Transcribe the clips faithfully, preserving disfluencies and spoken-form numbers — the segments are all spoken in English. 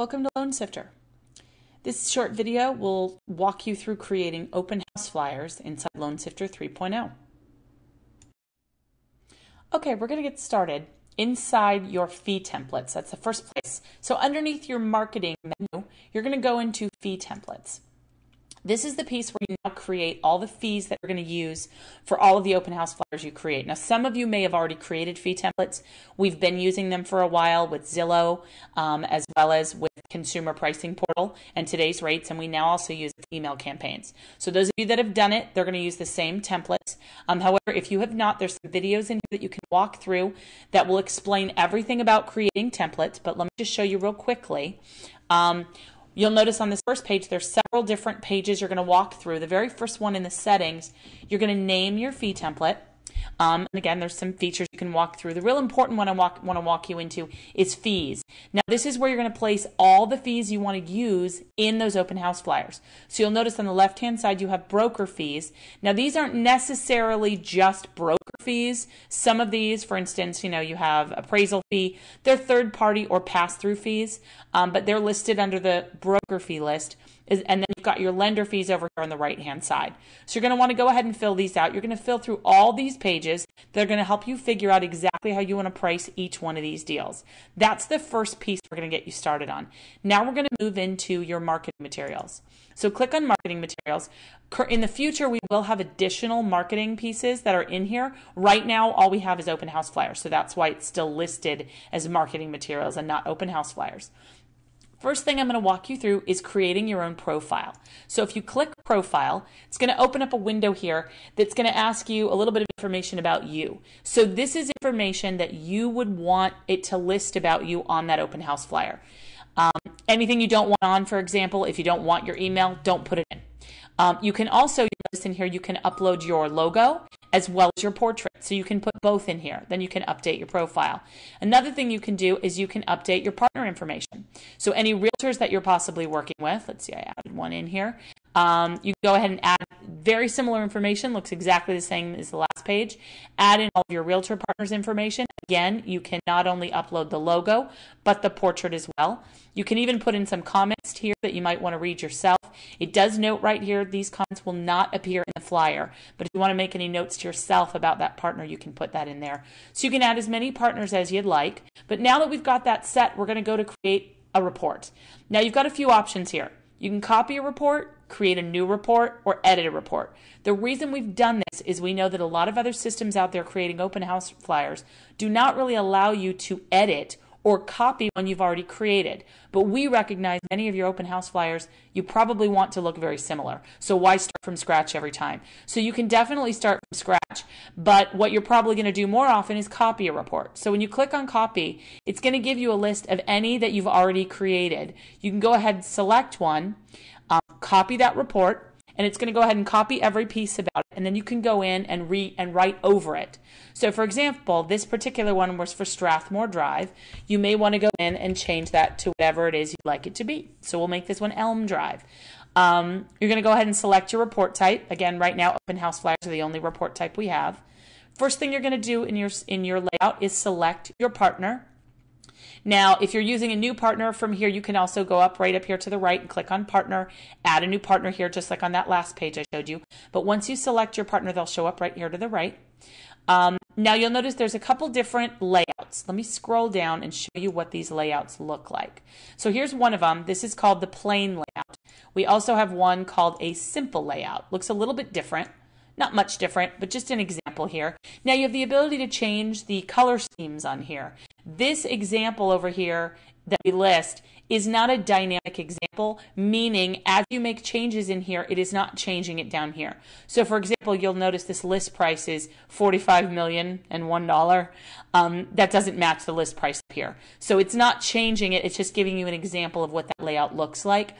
Welcome to LoanSifter. This short video will walk you through creating open house flyers inside LoanSifter three point oh. Okay, we're going to get started inside your fee templates. That's the first place. So underneath your marketing menu, you're going to go into fee templates. This is the piece where you now create all the fees that you're going to use for all of the open house flyers you create. Now, some of you may have already created fee templates. We've been using them for a while with Zillow, um, as well as with Consumer Pricing Portal and Today's Rates, and we now also use email campaigns. So those of you that have done it, they're going to use the same templates. Um, however, if you have not, there's some videos in here that you can walk through that will explain everything about creating templates, but let me just show you real quickly. Um, You'll notice on this first page, there's several different pages you're going to walk through. The very first one in the settings, you're going to name your fee template. Um, and again, there's some features you can walk through. The real important one I walk, want to walk you into is fees. Now, this is where you're going to place all the fees you want to use in those open house flyers. So you'll notice on the left-hand side, you have broker fees. Now, these aren't necessarily just broker fees. Some of these, for instance, you know, you have appraisal fee. They're third-party or pass-through fees, um, but they're listed under the broker fee list. And then you've got your lender fees over here on the right-hand side. So you're going to want to go ahead and fill these out. You're going to fill through all these pages that are going to help you figure out exactly how you want to price each one of these deals. That's the first piece we're going to get you started on. Now we're going to move into your marketing materials. So click on marketing materials. In the future, we will have additional marketing pieces that are in here. Right now, all we have is open house flyers. So that's why it's still listed as marketing materials and not open house flyers. First thing I'm going to walk you through is creating your own profile. So if you click profile, it's going to open up a window here that's going to ask you a little bit of information about you. So this is information that you would want it to list about you on that open house flyer. Um, anything you don't want on, for example, if you don't want your email, don't put it in. Um, you can also, you notice in here, you can upload your logo as well as your portrait. So you can put both in here. Then you can update your profile. Another thing you can do is you can update your partner information. So any realtors that you're possibly working with, let's see, I added one in here. Um, you go ahead and add very similar information, looks exactly the same as the last page. Add in all of your realtor partners information. Again, you can not only upload the logo, but the portrait as well. You can even put in some comments here that you might want to read yourself. It does note right here, these comments will not appear in the flyer, but if you want to make any notes to yourself about that partner, you can put that in there. So you can add as many partners as you'd like. But now that we've got that set, we're going to go to create a report. Now you've got a few options here. You can copy a report, create a new report, or edit a report. The reason we've done this is we know that a lot of other systems out there creating open house flyers do not really allow you to edit or copy one you've already created. But we recognize many of your open house flyers, you probably want to look very similar. So why start from scratch every time? So you can definitely start from scratch, but what you're probably going to do more often is copy a report. So when you click on copy, it's going to give you a list of any that you've already created. You can go ahead and select one, um, copy that report, and it's going to go ahead and copy every piece about it, and then you can go in and re and write over it. So for example, this particular one was for Strathmore Drive. You may want to go in and change that to whatever it is you'd like it to be. So we'll make this one Elm Drive. Um, you're going to go ahead and select your report type. Again, right now open house flyers are the only report type we have. First thing you're going to do in your, in your layout is select your partner. Now, if you're using a new partner from here, you can also go up right up here to the right and click on partner, add a new partner here, just like on that last page I showed you. But once you select your partner, they'll show up right here to the right. Um, now you'll notice there's a couple different layouts. Let me scroll down and show you what these layouts look like. So here's one of them. This is called the plain layout. We also have one called a simple layout. Looks a little bit different. Not much different, but just an example here. Now you have the ability to change the color schemes on here. This example over here that we list is not a dynamic example, meaning as you make changes in here, it is not changing it down here. So for example, you'll notice this list price is forty-five million and one dollar. Um, that doesn't match the list price up here. So it's not changing it, it's just giving you an example of what that layout looks like.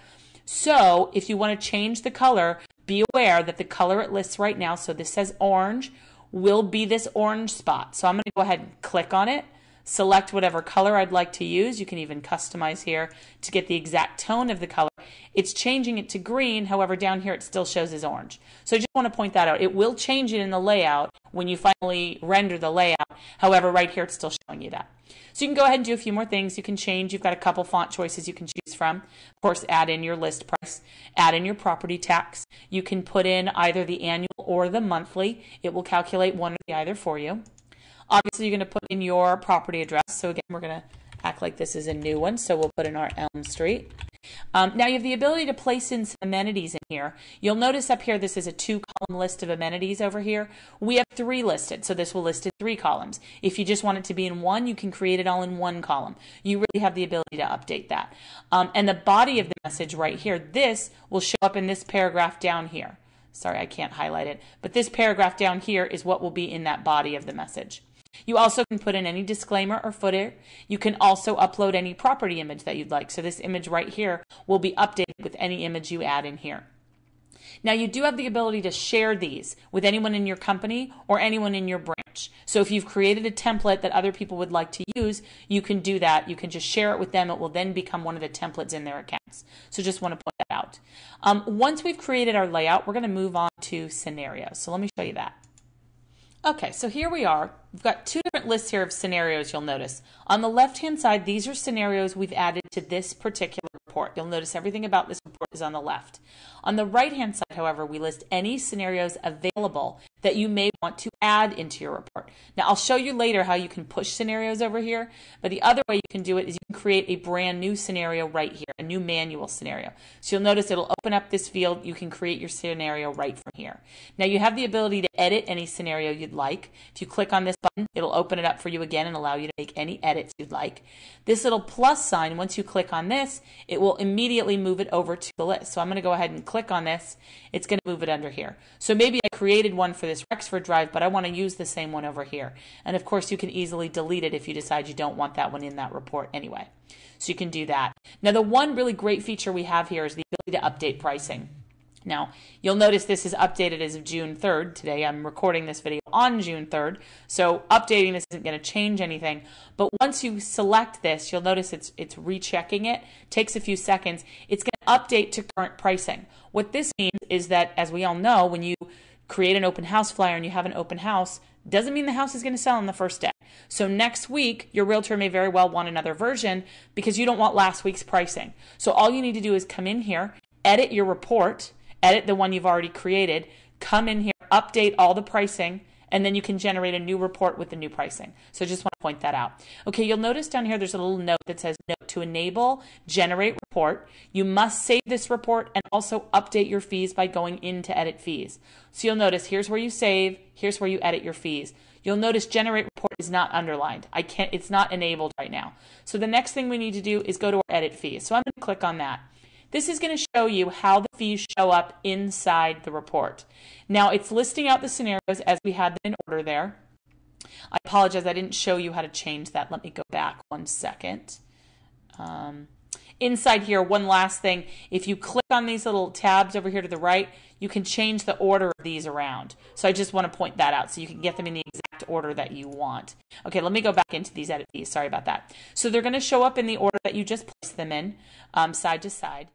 So if you want to change the color, be aware that the color it lists right now, so this says orange, will be this orange spot. So I'm going to go ahead and click on it, select whatever color I'd like to use. You can even customize here to get the exact tone of the color. It's changing it to green, however down here it still shows as orange. So I just want to point that out. It will change it in the layout when you finally render the layout. However, right here it's still showing you that. So you can go ahead and do a few more things. You can change, you've got a couple font choices you can choose from. Of course, add in your list price, add in your property tax. You can put in either the annual or the monthly. It will calculate one or the other for you. Obviously, you're going to put in your property address. So again, we're going to act like this is a new one. So we'll put in our Elm Street. Um, now you have the ability to place in some amenities in here. You'll notice up here this is a two-column list of amenities over here. We have three listed, so this will list in three columns. If you just want it to be in one, you can create it all in one column. You really have the ability to update that. Um, and the body of the message right here, this will show up in this paragraph down here. Sorry, I can't highlight it, but this paragraph down here is what will be in that body of the message. You also can put in any disclaimer or footer. You can also upload any property image that you'd like. So this image right here will be updated with any image you add in here. Now you do have the ability to share these with anyone in your company or anyone in your branch. So if you've created a template that other people would like to use, you can do that. You can just share it with them. It will then become one of the templates in their accounts. So just want to point that out. Um, once we've created our layout, we're going to move on to scenarios. So let me show you that. Okay, so here we are. We've got two different lists here of scenarios, you'll notice. On the left-hand side, these are scenarios we've added to this particular report. You'll notice everything about this report is on the left. On the right-hand side, however, we list any scenarios available that you may want to add into your report. Now, I'll show you later how you can push scenarios over here, but the other way you can do it is you can create a brand new scenario right here, a new manual scenario. So you'll notice it'll open up this field. You can create your scenario right from here. Now, you have the ability to edit any scenario you'd like. If you click on this button, it'll open it up for you again and allow you to make any edits you'd like. This little plus sign, once you click on this, it will immediately move it over to the list. So I'm going to go ahead and click on this. It's going to move it under here. So maybe I created one for this Rexford Drive, but I want to use the same one over here. And of course, you can easily delete it if you decide you don't want that one in that report anyway. So you can do that. Now, the one really great feature we have here is the ability to update pricing. Now, you'll notice this is updated as of June third. Today, I'm recording this video on June third, so updating this isn't going to change anything. But once you select this, you'll notice it's it's rechecking it. Takes a few seconds. It's going to update to current pricing. What this means is that, as we all know, when you create an open house flyer and you have an open house, doesn't mean the house is going to sell on the first day. So next week, your realtor may very well want another version because you don't want last week's pricing. So all you need to do is come in here, edit your report, edit the one you've already created, come in here, update all the pricing, and then you can generate a new report with the new pricing. So just want to point that out. Okay, you'll notice down here there's a little note that says, note to enable, generate report. You must save this report and also update your fees by going into edit fees. So you'll notice here's where you save, here's where you edit your fees. You'll notice generate report is not underlined. I can't, it's not enabled right now. So the next thing we need to do is go to our edit fees. So I'm going to click on that. This is going to show you how the fees show up inside the report. Now, it's listing out the scenarios as we had them in order there. I apologize, I didn't show you how to change that. Let me go back one second. Um, inside here, one last thing. If you click on these little tabs over here to the right, you can change the order of these around. So I just want to point that out so you can get them in the exact order that you want. Okay, let me go back into these edit fees. Sorry about that. So they're going to show up in the order that you just placed them in, um, side to side.